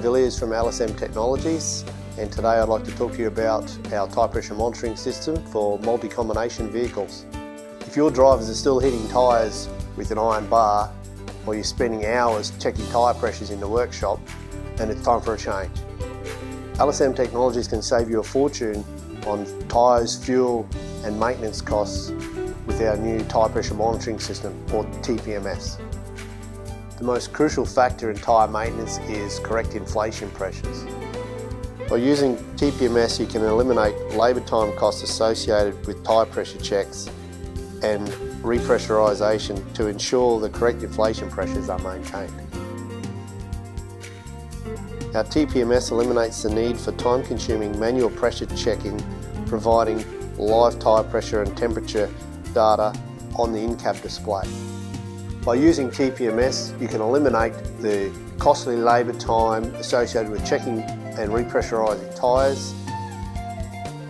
Brendan Villiers from LSM Technologies, and today I'd like to talk to you about our tire pressure monitoring system for multi-combination vehicles. If your drivers are still hitting tyres with an iron bar, or you're spending hours checking tyre pressures in the workshop, then it's time for a change. LSM Technologies can save you a fortune on tyres, fuel and maintenance costs with our new tire pressure monitoring system, or TPMS. The most crucial factor in tyre maintenance is correct inflation pressures. By using TPMS, you can eliminate labour time costs associated with tyre pressure checks and repressurisation to ensure the correct inflation pressures are maintained. Our TPMS eliminates the need for time-consuming manual pressure checking, providing live tyre pressure and temperature data on the in-cab display. By using TPMS, you can eliminate the costly labour time associated with checking and repressurising tyres.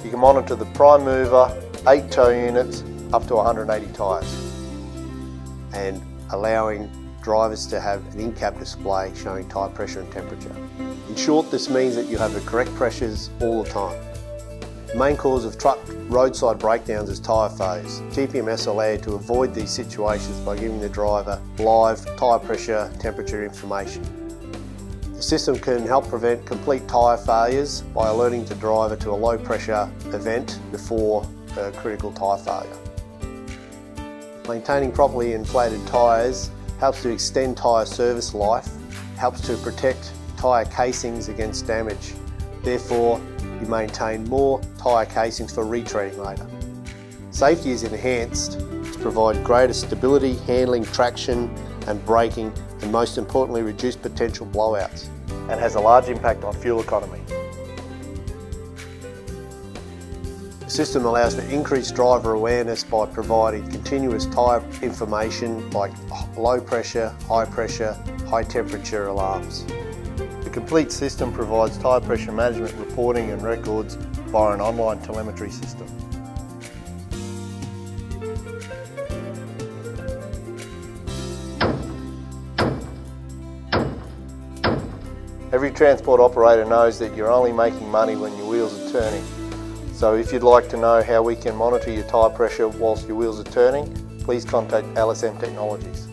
You can monitor the prime mover, 8 tow units, up to 180 tyres, and allowing drivers to have an in-cab display showing tyre pressure and temperature. In short, this means that you have the correct pressures all the time. The main cause of truck roadside breakdowns is tyre failures. TPMS allows you to avoid these situations by giving the driver live tyre pressure, temperature information. The system can help prevent complete tyre failures by alerting the driver to a low pressure event before a critical tyre failure. Maintaining properly inflated tyres helps to extend tyre service life, helps to protect tyre casings against damage. Therefore, you maintain more tyre casings for retreading later. Safety is enhanced to provide greater stability, handling, traction and braking, and most importantly reduce potential blowouts, and has a large impact on fuel economy. The system allows for increased driver awareness by providing continuous tyre information like low pressure, high temperature alarms. The complete system provides tyre pressure management, reporting and records via an online telemetry system. Every transport operator knows that you're only making money when your wheels are turning. So if you'd like to know how we can monitor your tyre pressure whilst your wheels are turning, please contact LSM Technologies.